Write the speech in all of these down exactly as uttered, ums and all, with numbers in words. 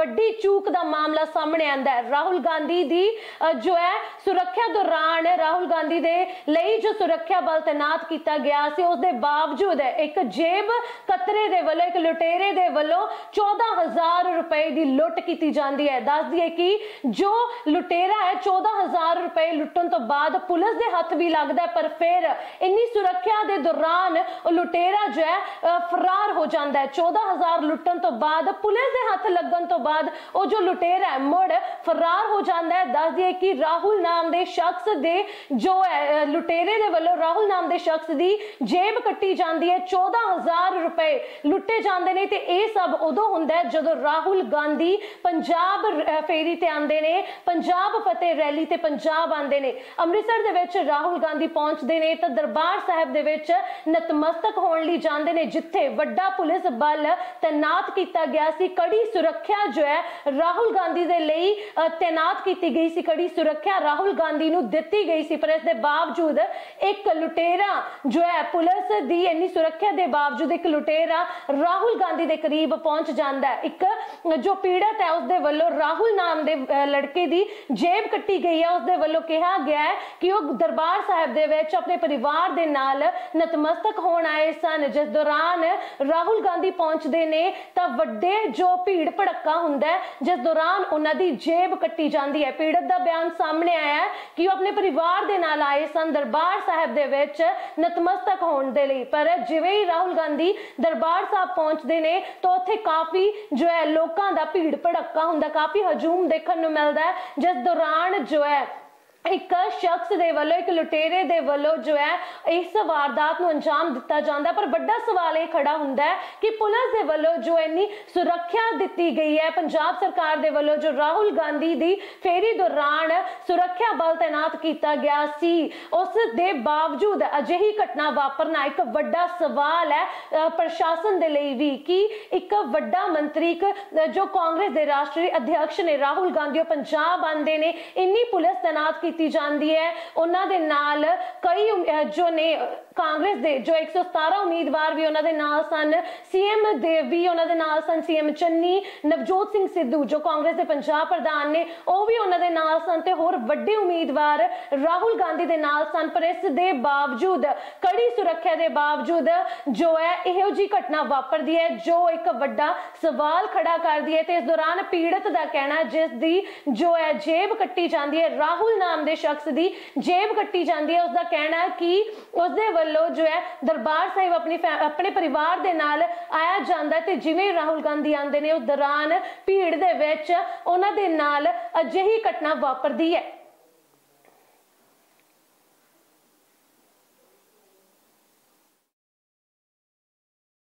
वड्डी चूक दा मामला सामने आंदा है। राहुल गांधी दी जो है सुरक्षा दौरान राहुल गांधी दे लई जो सुरक्षा बल तैनात किया गया सी उस दे बावजूद एक जेब कतरे दे वल्लों एक लुटेरे दे वल्लों चौदह हजार रुपए दी लुट की जाती है। दस दिए कि जो लुटेरा है चौदह हजार रुपए लुटन तो बाद पुलिस दे हथ भी लगता है, पर फिर इन्नी सुरक्षा दे दौरान लुटेरा जो है फरार हो जाता है। चौदह हजार लुटन तो बाद पुलिस दे हाथ लगन तो बाद वो जो लुटेरा है मुड़ फरार हो जाता है। दस दिए कि राहुल नाम दे शख्स दे जो है लुटेरे दे वल्लों राहुल नाम दे शख्स दी जेब कट्टी जाती है, चौदह हजार रुपए लुटे जाते हैं। तो यह सब उदों हुंदा है जदों राहुल गांधी पंजाब फेरी ते आंदे ने, पंजाब फतेह रैली ते पंजाब आंदे ने, अमृतसर दे विच राहुल गांधी पहुंचते हैं तो दरबार साहब दे विच नतमस्तक होने लई जांदे ने, जिथे वड्डा पुलिस बल तैनात किया गया सी। कड़ी सुरक्षा जो है राहुल गांधी दे लई तैनात की गई सी, कड़ी सुरक्षा राहुल गांधी नूं दित्ती गई सी, पर इस दे बावजूद एक लुटेरा जो है पुलिस दी इन्नी सुरक्षा दे बावजूद एक लुटेरा राहुल गांधी दे करीब पहुंच जाता है। एक जो पीड़ित है उसके वल्लों राहुल नाम दे लड़के दी जेब कट्टी गई है, उसके वल्लों कहा गया है कि वह दरबार साहब दे विच अपने परिवार दे नाल नतमस्तक होण आए सन। जिस दौरान राहुल गांधी पहुंचते ने तो वड्डे जो भीड़ भड़का हुंदा है जिस दौरान उन्हां दी जेब कट्टी जाती है। पीड़त दा बयान सामने आया कि वह अपने परिवार दे नाल आए सन दरबार साहब दे विच नतमस्तक होण दे लई, पर जिवें ही राहुल गांधी दरबार साहब पहुंचते ने तो उत्थे काफ़ी जो है लोगों का भीड़ भड़का हुंदा, काफ़ी हजूम देखने को मिलता है, जिस दौरान जो है एक शख्स दे वल्लों एक लुटेरे दे वल्लों जो है इस वारदात नूं अंजाम दिता जाता है। पर बड़ा सवाल यह खड़ा हुंदा है कि पुलिस दे वल्लों जो इन्नी सुरक्षा दिती गई है, पंजाब सरकार दे वल्लों जो राहुल गांधी दी फेरी दौरान सुरक्षा बल तैनात किया गया सी, उस दे बावजूद अजिही घटना वापरना एक बड़ा सवाल है प्रशासन दे लई वी कि एक बड़ा मंत्री जो कांग्रेस दे राष्ट्रीय अध्यक्ष ने राहुल गांधी पंजाब आंदे ने इन्नी पुलिस तैनात की जाती है। उन्होंने नाल कई जो ने कांग्रेस दे जो एक सौ सतारा उम्मीदवार भी उन्होंने नाल सन, सी एम देव भी उन्होंने नाल सन, सी एम चन्नी, नवजोत सिंह सिद्धू जो कांग्रेस के पंजाब प्रधान ने वह भी उन्होंने नाल सन ते होर वड्डे उम्मीदवार राहुल गांधी दे नाल सन। पर इस दे बावजूद कड़ी सुरक्षा के बावजूद जो है इहो जी घटना वापरदी है जो एक बड़ा सवाल खड़ा करती है। तो इस दौरान पीड़ित का कहना जिसकी जो है जेब कट्टी जाती है राहुल नाम दे शख्स दी जेब कट्टी जाती है, उसका कहना है कि उसदे वल्लों जो है दरबार साहिब अपनी अपने परिवार दे नाल आया जांदा है। ते जिवें राहुल गांधी आंदे ने उस दौरान भीड़ दे विच उन्हां दे नाल अजिही घटना वापरदी है।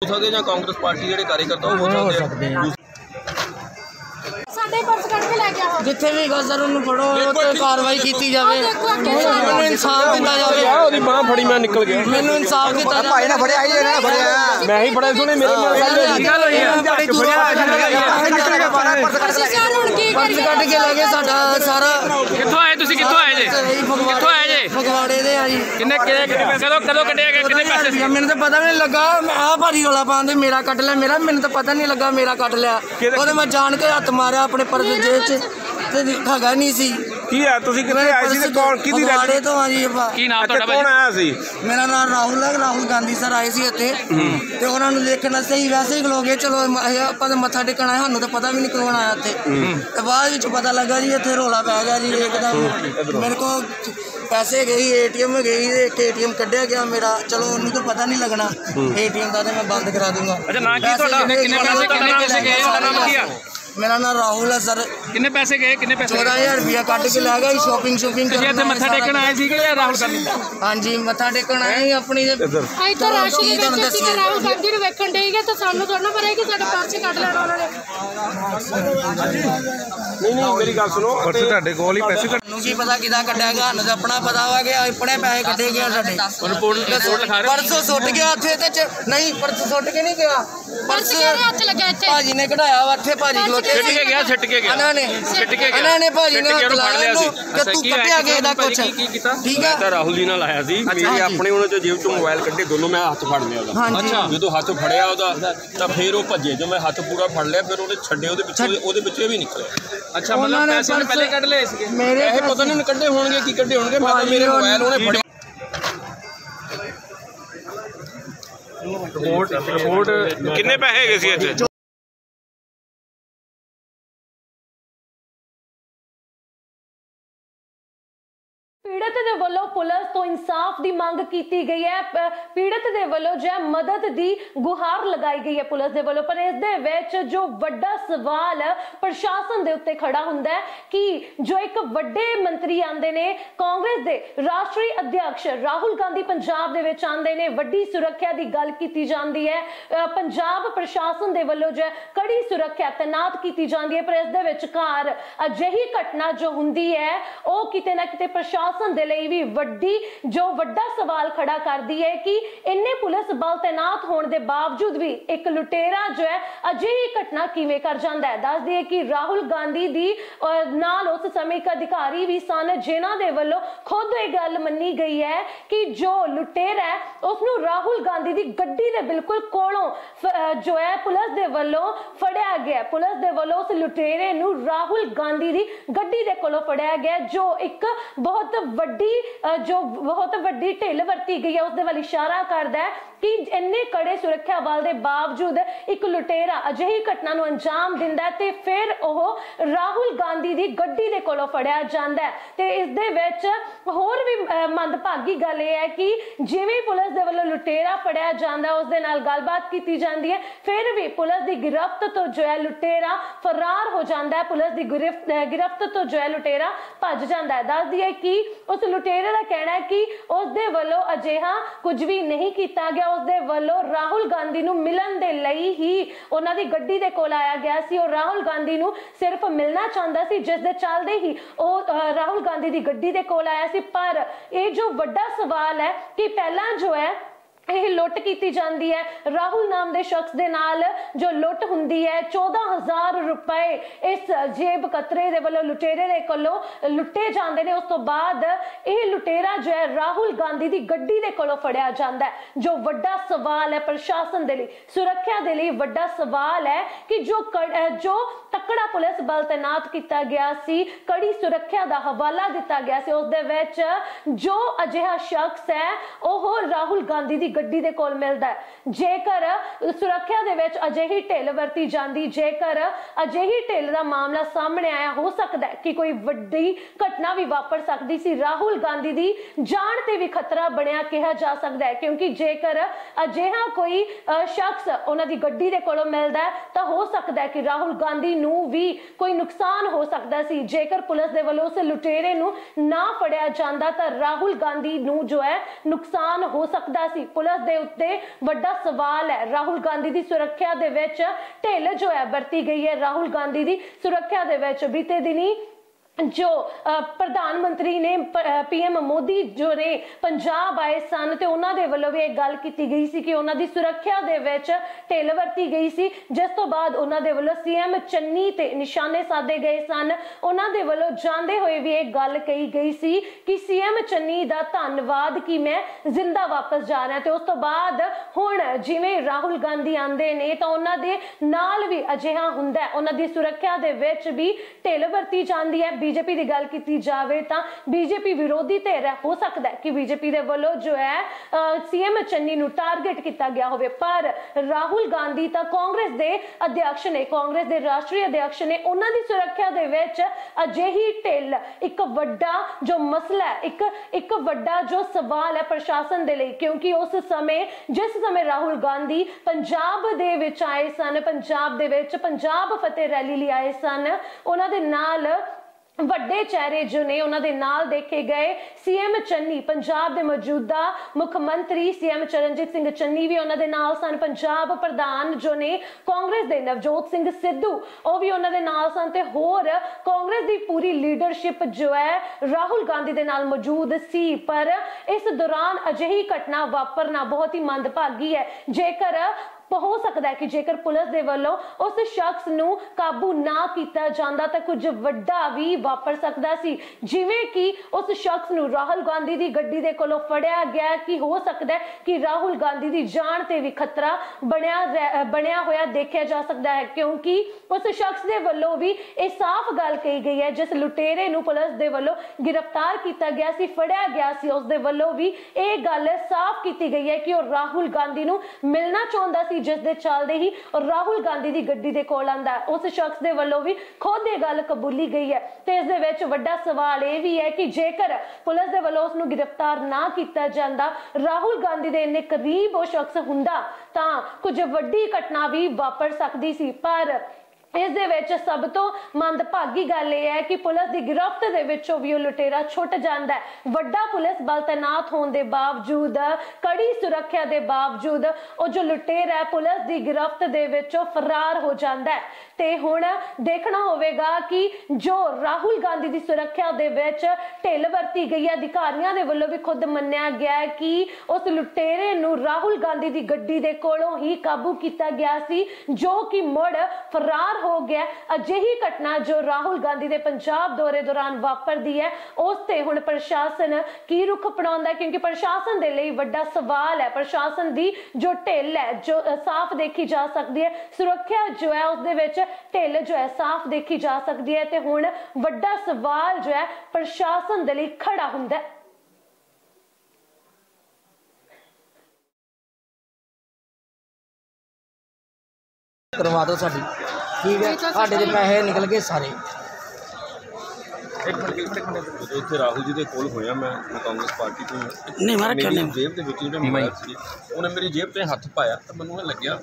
हो सकदे जां कांग्रेस पार्टी दे कार्यकर्ता हो सकदे हैं जिथे भी गजर फड़ो कार्रवाई की जाए, मैं इंसाफ दिता जाए। बांह फड़ी मैं निकल गया, मैं इंसाफ दिता मैं ही फड़े सुने पर्स कट के लगे साडा सारा। कितों आए तुसी, कितों आए जे, कितों आए जे? फगवाड़े दे आई। किन्ने कदों कदों कटिया गया, किन्ने पैसे? मैनूं तां पता भी नहीं लगा, मैं आ भारी रोला पांदे मेरा कट लिया, मेरा मैनूं तां पता नहीं लगा मेरा कट लिया, ओहदे मैं जान के हत्थ मारिया अपने पर्स जेब च ते हैगा नहीं सी। ਕੀ ਆ ਤੁਸੀਂ ਕਿੱਥੇ ਆਏ ਸੀ ਤੇ ਕੌਣ ਕਿਹਦੀ ਰਹਿ ਤੋਂ ਆ ਜੀ? ਕੀ ਨਾਮ ਤੁਹਾਡਾ? ਕੌਣ ਆਇਆ ਸੀ? ਮੇਰਾ ਨਾਮ ਰਾਹੁਲ ਹੈ, ਰਾਹੁਲ ਗਾਂਧੀ ਸਰ ਆਏ ਸੀ ਇੱਥੇ ਤੇ ਉਹਨਾਂ ਨੂੰ ਦੇਖਣਾ ਸਹੀ ਵੈਸੇ ਹੀ ਖਲੋਗੇ, ਚਲੋ ਆਪਾਂ ਤਾਂ ਮੱਥਾ ਟੇਕਣਾ ਹੈ, ਸਾਨੂੰ ਤਾਂ ਪਤਾ ਵੀ ਨਹੀਂ ਕੌਣ ਆਇਆ ਇੱਥੇ। ਤੇ ਬਾਅਦ ਵਿੱਚ ਪਤਾ ਲੱਗਾ ਜੀ ਇੱਥੇ ਰੌਲਾ ਪੈ ਗਿਆ ਜੀ, ਇੱਕਦਮ ਮੇਰੇ ਕੋਲ ਪੈਸੇ ਗਏ, ਏ ਟੀ ਐਮ ਗਈ, ਇੱਕ ਏ ਟੀ ਐਮ ਕੱਢਿਆ ਗਿਆ ਮੇਰਾ, ਚਲੋ ਉਹਨੂੰ ਤਾਂ ਪਤਾ ਨਹੀਂ ਲੱਗਣਾ ਏ ਟੀ ਐਮ ਦਾ, ਤੇ ਮੈਂ ਬੰਦ ਕਰਾ ਦੂੰਗਾ। ਅੱਛਾ ਨਾ ਕੀ ਤੁਹਾਡਾ ਕਿੰਨੇ ਪੈਸੇ ਗਏ? ਤੁਹਾਡਾ ਨਾਮ ਕੀ ਆ? मेरा नाम राहुल है सर। किन्ने पैसे गए? किन्ने पैसे? चौदह हजार रुपया कट के ला गया। शॉपिंग शॉपिंग करने मत्था टेकन आए सी कि राहुल गांधी? हां जी मत्था टेकन आए ही अपनी आई तो राशि की तुहानू दस्सी राहुल गांधी नु वेखण देईगे तो सानू थोड़ा पता है कि साडे पर्चे कट लेना उन्होंने। नहीं नहीं मेरी गल सुनो, पर्चे तुहाडे कोल ही पैसे कट नु की पता किदा कट्या गया, हानू अपना पता होगा कि अपने पैसे कटे गए साडे। रिपोर्ट ते सुट खा रहे परसों सुट गया इथे ते नहीं, परसों सुट के नहीं गया, परसों हत्थ लगा इथे भाजी ने कढाया वा इथे भाजी ਛਿੱਟ ਕੇ ਗਿਆ ਛਿੱਟ ਕੇ ਗਿਆ ਇਹਨਾਂ ਨੇ ਛਿੱਟ ਕੇ ਗਿਆ ਇਹਨਾਂ ਨੇ ਭਾਜੀ ਨੇ ਫੜ ਲਿਆ ਸੀ ਕਿ ਤੂੰ ਕੱਢਿਆ ਕੇ ਇਹਦਾ ਕੁਛ ਠੀਕ ਹੈ। ਤਾਂ ਰਾਹੁਲ ਜੀ ਨਾਲ ਆਇਆ ਸੀ ਮੇਰੇ ਆਪਣੇ ਉਹਨਾਂ ਚੋਂ ਜੇਬ ਚੋਂ ਮੋਬਾਈਲ ਕੱਢੇ ਦੋਨੋਂ ਮੈਂ ਹੱਥ ਫੜ ਲਿਆ ਉਹਦਾ। ਅੱਛਾ ਜਦੋਂ ਹੱਥ ਫੜਿਆ ਉਹਦਾ ਤਾਂ ਫਿਰ ਉਹ ਭੱਜੇ ਜੋ ਮੈਂ ਹੱਥ ਪੂਰਾ ਫੜ ਲਿਆ ਫਿਰ ਉਹਨੇ ਛੱਡੇ ਉਹਦੇ ਪਿੱਛੇ ਉਹਦੇ ਪਿੱਛੇ ਵੀ ਨਿਕਲੇ। ਅੱਛਾ ਮਤਲਬ ਪੈਸੇ ਉਹਨੇ ਪਹਿਲੇ ਕੱਢ ਲਏ ਸੀਗੇ ਮੇਰੇ ਇਹ ਪਤਾ ਨਹੀਂ ਕੱਢੇ ਹੋਣਗੇ ਕੀ ਕੱਢੇ ਹੋਣਗੇ ਮੈਂ ਤਾਂ ਮੇਰੇ ਮੋਬਾਈਲ ਉਹਨੇ ਫੜਿਆ। ਰਿਪੋਰਟ ਰਿਪੋਰਟ ਕਿੰਨੇ ਪੈਸੇ ਹੈਗੇ ਸੀ ਅੱਜ। पीड़ित दे वल्लों पुलिस तो इंसाफ दी मांग कीती गई है। पीड़ित दे वल्लों जो मदद दी गुहार लगाई गई है पुलिस दे वल्लों, पर इस दे विच जो वड्डा सवाल प्रशासन दे उत्ते खड़ा हुंदा है कि जो एक वड्डे मंत्री आंदे ने कांग्रेस दे राष्ट्रीय अध्यक्ष राहुल गांधी पंजाब दे विच आंदे ने, वड्डी सुरक्षा दी गल कीती जांदी है, पंजाब प्रशासन दे वल्लों जो कड़ी सुरक्षा तैनात कीती जांदी है, पर इस दे विचकार अजिही घटना जो हुंदी है ओह किते ना किते प्रशासन दे लई वी वड्डी जो वड्डा सवाल खड़ा कर दी है कि इन्ने पुलिस बल तैनात होने के बावजूद भी एक लुटेरा जो है अजेही घटना किवें कर जांदा है। दस दिए कि राहुल गांधी दी नाल उस समय का अधिकारी भी सन जिन्हां दे वल्लों खुद ये गल मन्नी गई है कि जो लुटेरा है उसनूं राहुल गांधी दी गड्डी दे बिल्कुल कोलों जो है पुलिस दे वल्लों फड़िया गया। पुलिस दे वल्लों उस लुटेरे नूं राहुल गांधी दी गड्डी दे कोलों फड़िया गया जो एक बहुत ਵੱਡੀ जो बहुत ਵੱਡੀ ਢਿੱਲ ਵਰਤੀ गई है। उस दे वाली इशारा करदा है कि इन्ने कड़े सुरक्षा बल के बावजूद एक लुटेरा अजिही घटना नूं अंजाम दिंदा है ते फिर ओह राहुल गांधी दी गड्डी दे कोलों फड़िया जांदा है। ते इस दे विच होर भी मंदभागी गल इह है कि जिवें पुलिस दे वल्लों लुटेरा फड़िया जांदा उस दे नाल गलबात कीती जांदी है फिर भी पुलिस दी गिरफ्त तो जो है लुटेरा फरार हो जांदा है। पुलिस दी गिरफ्त गिरफ्त तो जो है लुटेरा भज जांदा है। दस दईए कि उस लुटेरे का कहना है कि उसदे वल्लों अजिहा कुछ भी नहीं किया गया, उसदे वल्लों राहुल गांधी नूं मिलन दे लई ही उन्हां दी गड्डी दे कोल आया गया सी। और राहुल गांधी नूं सिर्फ मिलना चाहता सी जिस दे चलदे ही वह राहुल गांधी दी गड्डी दे कोल आया सी। पर ये जो वड्डा सवाल है कि पहला जो है यह लुट की जाती है राहुल नाम के शख्स के नाल जो लुट होंगी है चौदह हज़ार रुपए इस जेब कतरे के वालों लुटेरे के कोलों लुटे जाते हैं। उस तो बाद यह लुटेरा जो है राहुल गांधी की गड्डी के कोलों फड़िया जाता है। जो वड्डा सवाल है प्रशासन के लिए सुरक्षा के लिए वड्डा सवाल है कि जो कड़ जो तकड़ा पुलिस बल तैनात किया गया सी कड़ी सुरक्षा का हवाला दिता गया सी उस दे विच जो अजिहा शख्स है वह राहुल गांधी की गड्डी दे कोल मिलदा है। जेकर सुरक्षा दे विच अजिही ढिल वरती जांदी जेकर अजिही ढिल दा मामला सामने आया हो सकदा है कि कोई वड्डी घटना भी वापर सकदी सी। राहुल गांधी दी जान ते भी खतरा बनिया कहा जा सकदा है क्योंकि जेकर अजिहा कोई शख्स उन्हां दी गड्डी दे कोलों मिलदा है तां हो सकदा है कि राहुल गांधी नूं भी कोई नुकसान हो सकदा सी। जेकर पुलिस दे वल्लों उस लुटेरे नूं ना फड़िया जांदा तां राहुल गांधी नूं जो है नुकसान हो सकदा सी। पुलिस दे उत्ते वड्डा सवाल है राहुल गांधी दी सुरक्षा दे विच ढिल जो है बरती गई है। राहुल गांधी दी सुरक्षा दे विच बीते दिनी जो प्रधानमंत्री ने पीएम मोदी जो ने पंजाब आए सन तो उन्होंने वालों भी एक गल की गई सी कि उन्होंने सुरक्षा दे विच ढिल वरती गई सी। जिस तो बाद उन्होंने वालों सीएम चन्नी ते निशाने साधे गए सन। उन्होंने वालों जाते हुए भी एक गल कही गई सी कि सीएम चन्नी का धन्यवाद कि मैं जिंदा वापस जा रहा। तो उस तो बाद हुण जिवें राहुल गांधी आंदे ने तो उन्होंने नाल भी अजिहा हुंदा है। उन्होंने सुरक्षा दे विच भी ढिल वरती जाती है। बीजेपी की गल की जाए तो बीजेपी विरोधी धिर है हो सकता है कि बीजेपी के वालों जो है सीएम चन्नी नूं टारगेट किया गया हो। पर राहुल गांधी तो कांग्रेस के अध्यक्ष ने कांग्रेस के राष्ट्रीय अध्यक्ष ने उन्होंने सुरक्षा दे विच अजिही ढिल एक वड्डा जो मसला है एक एक वड्डा जो सवाल है प्रशासन के लिए क्योंकि उस समय जिस समय राहुल गांधी पंजाब दे विच आए सन पंजाब दे विच पंजाब फतेह रैली लिए आए सन उन्होंने नाल ਵੱਡੇ ਚਿਹਰੇ जो ने उन्हां दे नाल देखे गए सीएम चन्नी पंजाब दे मौजूदा मुख्यमंत्री सीएम चरणजीत सिंह चन्नी भी उन्हां दे नाल सन। पंजाब प्रधान जो ने कांग्रेस दे नवजोत सिंह सिद्धू ओह भी उन्हां दे नाल सन ते होर कांग्रेस दी पूरी लीडरशिप जो है राहुल गांधी दे नाल मौजूद सी। पर इस दौरान अजिही घटना वापरना बहुत ही मंदभागी है। जेकर हो सकता है कि जेकर पुलिस दे वालों उस शख्स नू काबू ना किया जाता तो कुछ वड्डा भी वापर सकता सी, जिवें कि उस शख्स नू राहुल गांधी दी गड्डी दे कोलों फड़िया गया कि हो सकता है कि राहुल गांधी दी जान ते भी खतरा बनिया बनिया होया देखा जा सकता है, क्योंकि उस शख्स दे वालों भी यह साफ गल कही गई है जिस लुटेरे नू पुलिस दे वालों गिरफ्तार किया गया सी, फड़िया गया सी, उस दे वालों भी यह गल साफ की गई है कि वह राहुल गांधी नू मिलना चाहता सी, जिस दे चलदे ही राहुल गांधी दी गड्डी दे कोल आंदा है। उस शख्स दे वल्लों भी खुद ये गल कबूली गई है ते इस दे विच वड्डा सवाल ये भी है कि जेकर पुलिस दे वल्लों उसनूं गिरफ्तार ना कीता जांदा, राहुल गांधी दे इन्ने करीब वो शख्स हुंदा तां कुछ वड्डी घटना भी वापर सकदी सी। पर इस दे विच सब तो मंदभागी गल यह है कि पुलिस की गिरफ्त दे विचों भी लुटेरा छुट जाता है। वड्डा पुलिस बल तैनात होने के बावजूद, कड़ी सुरक्षा के बावजूद और जो लुटेरा है पुलिस की गिरफ्त दे विचों फरार हो जाता है। ते हुण देखना होगा कि जो राहुल गांधी की सुरक्षा दे विच ढिल वरती गई है, अधिकारियों के वल्लों भी खुद मन्निया गया है कि उस लुटेरे नूं राहुल गांधी की गड्डी दे कोलों ही काबू किया गया सी, जो कि मुड़ फरार हो गया। अजेही घटना जो राहुल गांधी दे पंजाब दौरे दौरान वापरदी है उस ते हुण प्रशासन की रुख अपनाउंदा है, क्योंकि प्रशासन दे लई वड्डा सवाल है। प्रशासन दी जो ढिल है जो साफ देखी जा सकती है, सुरक्षा जो है उस दे विच ढिल जो है साफ देखी जा सकती है, ते हुण वड्डा सवाल जो है प्रशासन दे लई खड़ा हुंदा है। करवा दो साडी, ठीक है, साढ़े के पैसे निकल गए सारे। राहुल जी के कोल होया, मैं कांग्रेस पार्टी तो नहीं, मैं रखा नहीं, जेब के विच जो मोबाइल सी उन्हें मेरी जेब ते हथ पाया तो मैं लग्या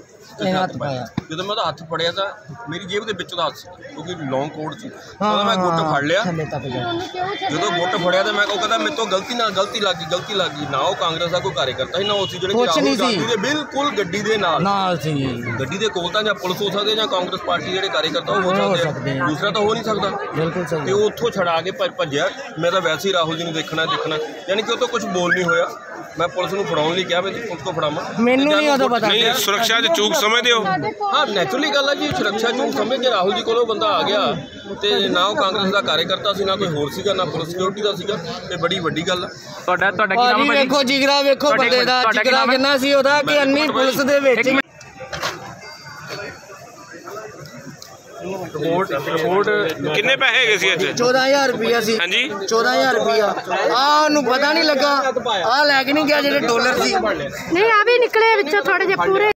हथ पाया, जो मैं हथ फड़िया तो मेरी जेब के विचों हथ सी, क्योंकि लॉन्ग कोट सी, मैं गुट फड़ लिया, जो गुट फड़िया तो मैं कहता मेरे तो गलती ना गलती लग गई गलती लग गई ना वो कांग्रेस का कोई कार्यकर्ता ना उस जो बिल्कुल गड्डी के नाल गड्डी के कोल तो पुलिस हो सकती है या कांग्रेस पार्टी के कार्यकर्ता हो सकते हैं, दूसरा तो हो नहीं सकता बिल्कुल। तो उतों छड़ा के भजया, मैं तो वैसे ही राहुल जी ने देखना देखना, यानी कि उतो कुछ बोल नहीं होया, मैं पुलिस को फड़ाने लिए कहा, मैं पुलिस को फड़ावा मैनू नहीं उदों पता नहीं। सुरक्षा च चूक समझदे हो? हाँ नैचुरली गल है जी, सुरक्षा चूक समझ के राहुल जी कोलों बंदा आ गया ते ना वो कांग्रेस का कार्यकर्ता सी, ना कोई होर सीगा, ना पुलिस सिक्योरिटी दा सीगा, ते बड़ी वड्डी गल है। तुहाडा तुहाडा की नाम है? देखो जिगरा देखो बंदे दा जिगरा कितना सी ओदा कि अन्नी पुलिस दे विच रिपोर्ट रिपोर्ट किन्ने पैसे है सी अच्छे? चौदह हज़ार रुपया सी। हाँ जी चौदह हज़ार रुपया आनू पता नहीं लगा आ लैके नहीं गया, जो डॉलर सी नहीं आ भी निकले विचों थोड़े जे पूरे।